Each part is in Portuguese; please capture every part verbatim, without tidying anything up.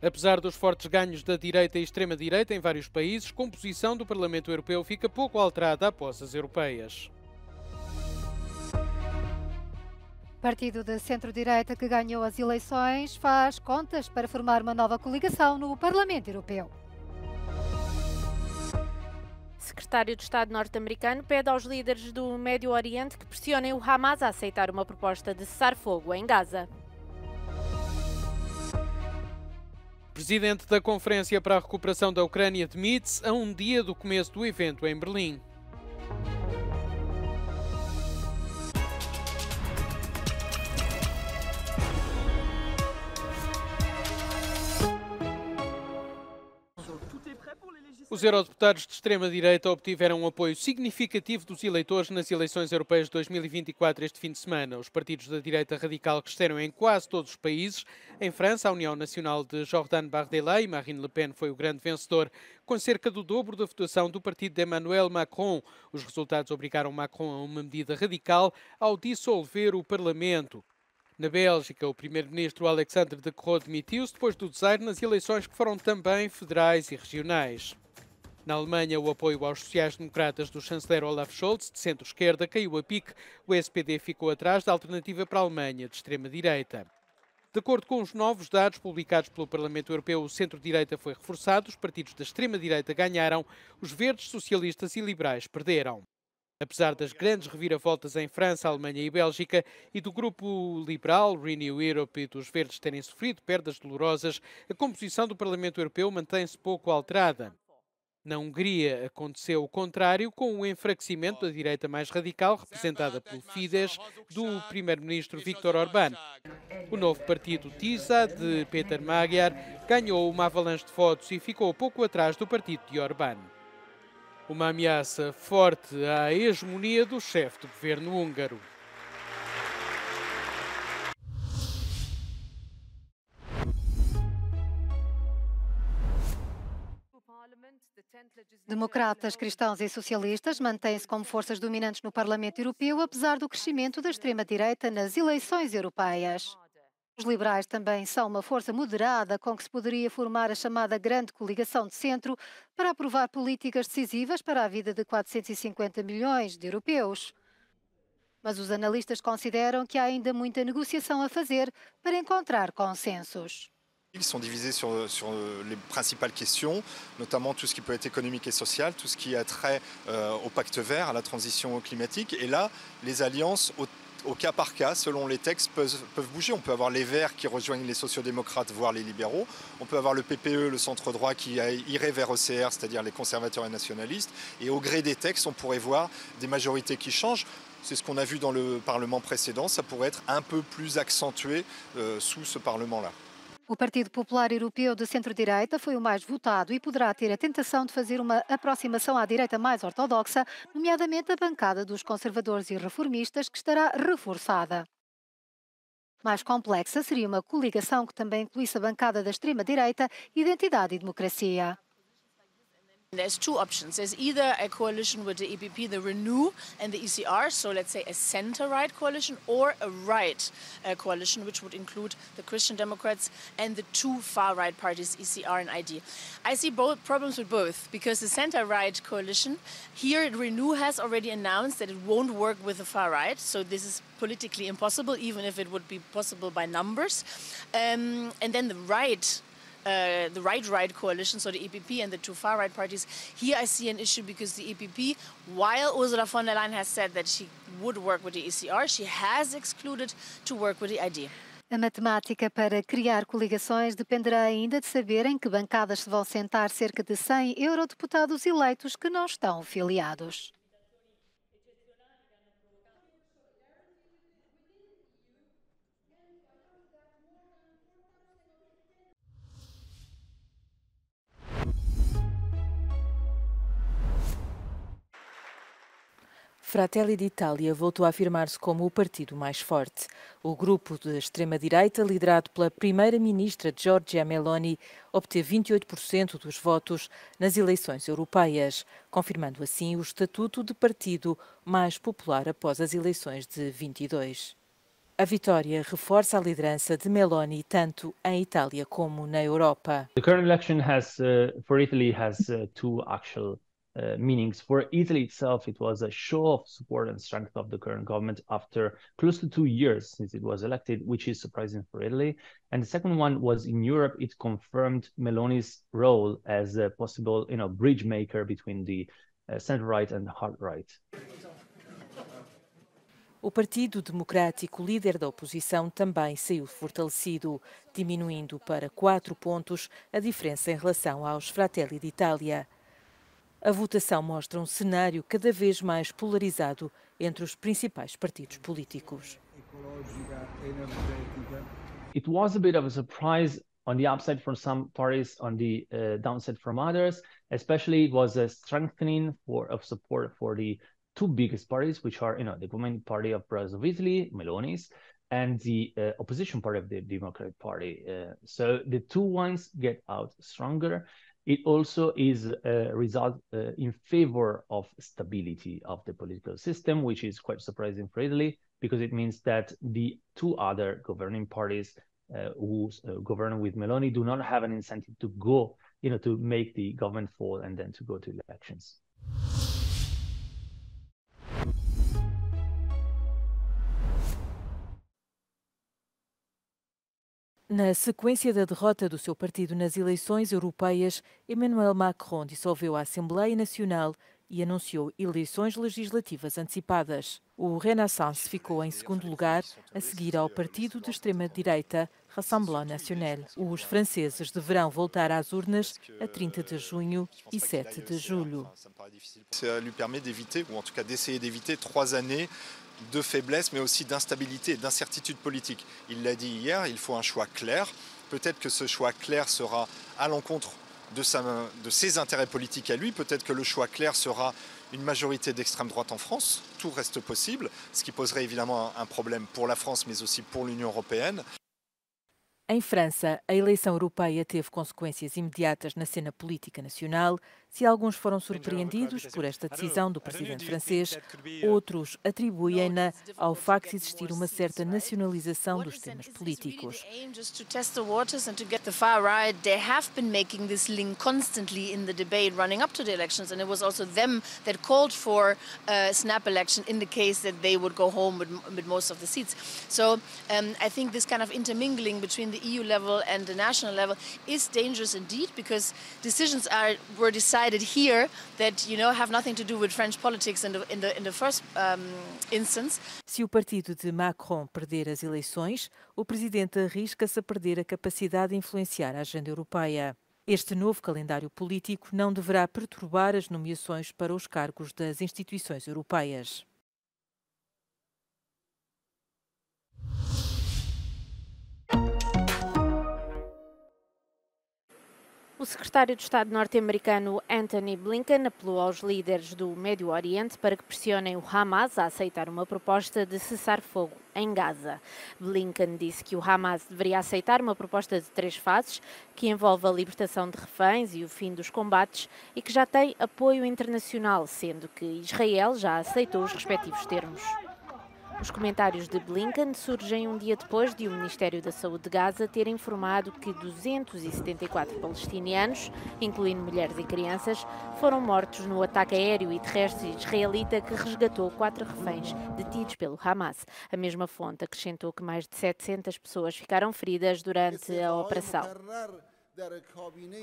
Apesar dos fortes ganhos da direita e extrema-direita em vários países, a composição do Parlamento Europeu fica pouco alterada após as europeias. Partido de centro-direita que ganhou as eleições faz contas para formar uma nova coligação no Parlamento Europeu. Secretário de Estado norte-americano pede aos líderes do Médio Oriente que pressionem o Hamas a aceitar uma proposta de cessar-fogo em Gaza. Presidente da Conferência para a Recuperação da Ucrânia demite-se a um dia do começo do evento em Berlim. Os eurodeputados de extrema-direita obtiveram um apoio significativo dos eleitores nas eleições europeias de dois mil e vinte e quatro este fim de semana. Os partidos da direita radical cresceram em quase todos os países. Em França, a União Nacional de Jordan Bardella e Marine Le Pen foi o grande vencedor, com cerca do dobro da votação do partido de Emmanuel Macron. Os resultados obrigaram Macron a uma medida radical ao dissolver o Parlamento. Na Bélgica, o primeiro-ministro Alexander De Croo demitiu-se depois do desaire nas eleições que foram também federais e regionais. Na Alemanha, o apoio aos sociais-democratas do chanceler Olaf Scholz, de centro-esquerda, caiu a pique. O S P D ficou atrás da alternativa para a Alemanha, de extrema-direita. De acordo com os novos dados publicados pelo Parlamento Europeu, o centro-direita foi reforçado, os partidos da extrema-direita ganharam, os verdes, socialistas e liberais perderam. Apesar das grandes reviravoltas em França, Alemanha e Bélgica e do grupo liberal Renew Europe e dos verdes terem sofrido perdas dolorosas, a composição do Parlamento Europeu mantém-se pouco alterada. Na Hungria aconteceu o contrário, com o enfraquecimento da direita mais radical, representada pelo Fidesz, do primeiro-ministro Viktor Orbán. O novo partido Tisza, de Péter Magyar, ganhou uma avalanche de votos e ficou pouco atrás do partido de Orbán. Uma ameaça forte à hegemonia do chefe do governo húngaro. Democratas, cristãos e socialistas mantêm-se como forças dominantes no Parlamento Europeu, apesar do crescimento da extrema-direita nas eleições europeias. Os liberais também são uma força moderada com que se poderia formar a chamada grande coligação de centro para aprovar políticas decisivas para a vida de quatrocentos e cinquenta milhões de europeus. Mas os analistas consideram que há ainda muita negociação a fazer para encontrar consensos. Ils sont divisés sur, sur les principales questions, notamment tout ce qui peut être économique et social, tout ce qui a trait euh, au pacte vert, à la transition climatique. Et là, les alliances au, au cas par cas, selon les textes, peuvent, peuvent bouger. On peut avoir les Verts qui rejoignent les sociodémocrates, voire les libéraux. On peut avoir le P P E, le centre-droit, qui irait vers O C R, c'est-à-dire les conservateurs et nationalistes. Et au gré des textes, on pourrait voir des majorités qui changent. C'est ce qu'on a vu dans le Parlement précédent. Ça pourrait être un peu plus accentué euh, sous ce Parlement-là. O Partido Popular Europeu de centro-direita foi o mais votado e poderá ter a tentação de fazer uma aproximação à direita mais ortodoxa, nomeadamente a bancada dos conservadores e reformistas, que estará reforçada. Mais complexa seria uma coligação que também incluísse a bancada da extrema-direita, Identidade e Democracia. There's two options. There's either a coalition with the E P P, the Renew and the E C R, so let's say a center-right coalition, or a right uh, coalition, which would include the Christian Democrats and the two far-right parties, E C R and I D. I see both problems with both, because the center-right coalition, here Renew has already announced that it won't work with the far-right, so this is politically impossible, even if it would be possible by numbers. Um, and then the right Uh, the right-right coalition, so the E P P and the two far-right parties. Here I see an issue because the E P P, while Ursula von der Leyen has said that she would work with the E C R, she has excluded to work with the I D. A matemática para criar coligações dependerá ainda de saber em que bancadas se vão sentar cerca de cem eurodeputados eleitos que não estão filiados. Fratelli d'Italia voltou a afirmar-se como o partido mais forte. O grupo de extrema-direita, liderado pela primeira-ministra Giorgia Meloni, obteve vinte e oito por cento dos votos nas eleições europeias, confirmando assim o estatuto de partido mais popular após as eleições de vinte e dois. A vitória reforça a liderança de Meloni tanto em Itália como na Europa. The current election has uh, for Italy has uh, two actual Uh, meanings. For Italy itself, it was a show of support and strength of the current government after close to two years since it was elected, which is surprising for Italy. And the second one was in Europe, it confirmed Meloni's role as a possible, you know, bridge maker between the uh, center-right and hard-right. O Partido Democrático, líder da oposição, também saiu fortalecido, diminuindo para quatro pontos a diferença em relação aos Fratelli d'Italia. A votação mostra um cenário cada vez mais polarizado entre os principais partidos políticos. It was a bit of a surprise on the upside from some parties, on the uh, downside from others. Especially it was a strengthening for, of support for the two biggest parties, which are, you know, the Women Party of President of Italy, Meloni's, and the uh, opposition party of the Democratic Party. Uh, so the two ones get out stronger. It also is a result uh, in favor of stability of the political system, which is quite surprising for Italy, because it means that the two other governing parties uh, who uh, govern with Meloni do not have an incentive to go, you know, to make the government fall and then to go to elections. Na sequência da derrota do seu partido nas eleições europeias, Emmanuel Macron dissolveu a Assembleia Nacional e anunciou eleições legislativas antecipadas. O Renaissance ficou em segundo lugar, a seguir ao partido de extrema-direita Rassemblement National. Os franceses deverão voltar às urnas a trinta de junho e sete de julho. Ça lui permet d'éviter, ou en tout cas d'essayer d'éviter, trois années de faiblesse, mais aussi d'instabilité et d'incertitude politique. Il l'a dit hier, il faut un choix clair. Peut-être que ce choix clair sera à l'encontre de, de ses intérêts politiques à lui. Peut-être que le choix clair sera une majorité d'extrême droite en France. Tout reste possible, ce qui poserait évidemment un, un problème pour la France, mais aussi pour l'Union européenne. Em França, a eleição europeia teve consequências imediatas na cena política nacional. Se alguns foram surpreendidos por esta decisão do presidente francês, outros atribuem-na ao facto de existir uma certa nacionalização dos temas políticos. The E U level and the national level is dangerous indeed, because decisions are were decided here that, you know, have nothing to do with French politics in the in the in the first um, instance. Se o partido de Macron perder as eleições, o presidente arrisca-se a perder a capacidade de influenciar a agenda europeia. Este novo calendário político não deverá perturbar as nomeações para os cargos das instituições europeias. O secretário de Estado norte-americano Anthony Blinken apelou aos líderes do Médio Oriente para que pressionem o Hamas a aceitar uma proposta de cessar-fogo em Gaza. Blinken disse que o Hamas deveria aceitar uma proposta de três fases, que envolve a libertação de reféns e o fim dos combates, e que já tem apoio internacional, sendo que Israel já aceitou os respectivos termos. Os comentários de Blinken surgem um dia depois de o Ministério da Saúde de Gaza ter informado que duzentos e setenta e quatro palestinianos, incluindo mulheres e crianças, foram mortos no ataque aéreo e terrestre israelita que resgatou quatro reféns detidos pelo Hamas. A mesma fonte acrescentou que mais de setecentas pessoas ficaram feridas durante a operação.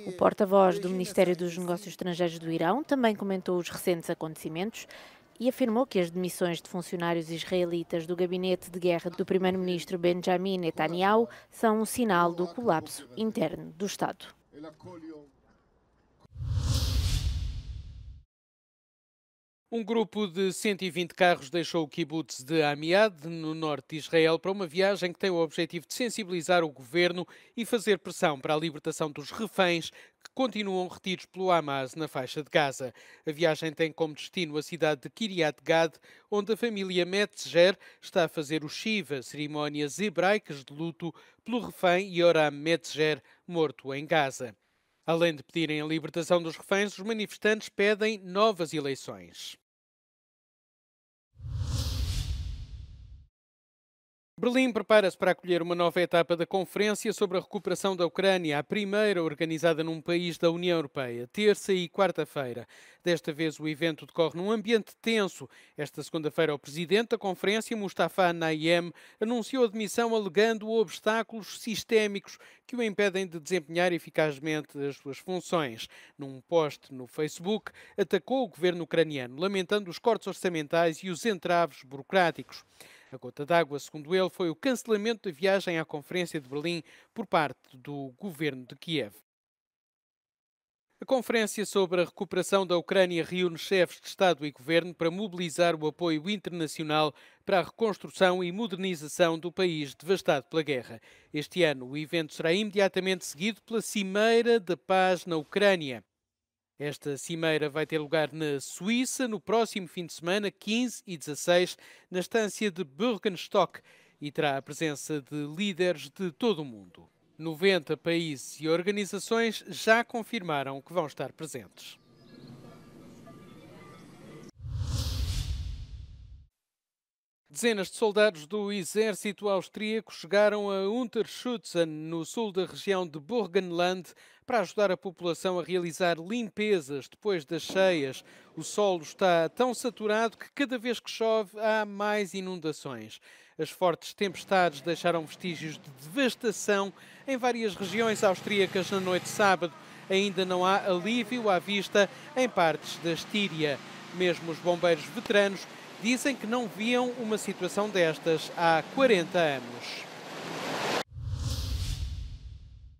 O porta-voz do Ministério dos Negócios Estrangeiros do Irão também comentou os recentes acontecimentos e afirmou que as demissões de funcionários israelitas do gabinete de guerra do primeiro-ministro Benjamin Netanyahu são um sinal do colapso interno do Estado. Um grupo de cento e vinte carros deixou o kibbutz de Amiad, no norte de Israel, para uma viagem que tem o objetivo de sensibilizar o governo e fazer pressão para a libertação dos reféns que continuam retidos pelo Hamas na faixa de Gaza. A viagem tem como destino a cidade de Kiryat Gat, onde a família Metzger está a fazer o Shiva, cerimónias hebraicas de luto pelo refém Yoram Metzger, morto em Gaza. Além de pedirem a libertação dos reféns, os manifestantes pedem novas eleições. Berlim prepara-se para acolher uma nova etapa da Conferência sobre a Recuperação da Ucrânia, a primeira organizada num país da União Europeia, terça e quarta-feira. Desta vez o evento decorre num ambiente tenso. Esta segunda-feira o presidente da Conferência, Mustafa Nayem, anunciou a demissão alegando obstáculos sistémicos que o impedem de desempenhar eficazmente as suas funções. Num post no Facebook, atacou o governo ucraniano, lamentando os cortes orçamentais e os entraves burocráticos. A gota d'água, segundo ele, foi o cancelamento da viagem à Conferência de Berlim por parte do governo de Kiev. A Conferência sobre a Recuperação da Ucrânia reúne chefes de Estado e Governo para mobilizar o apoio internacional para a reconstrução e modernização do país devastado pela guerra. Este ano, o evento será imediatamente seguido pela Cimeira da Paz na Ucrânia. Esta cimeira vai ter lugar na Suíça no próximo fim de semana, quinze e dezasseis, na estância de Burgenstock, e terá a presença de líderes de todo o mundo. noventa países e organizações já confirmaram que vão estar presentes. Dezenas de soldados do exército austríaco chegaram a Unterschützen, no sul da região de Burgenland, para ajudar a população a realizar limpezas depois das cheias. O solo está tão saturado que cada vez que chove há mais inundações. As fortes tempestades deixaram vestígios de devastação em várias regiões austríacas na noite de sábado. Ainda não há alívio à vista em partes da Estíria. Mesmo os bombeiros veteranos dizem que não viam uma situação destas há quarenta anos.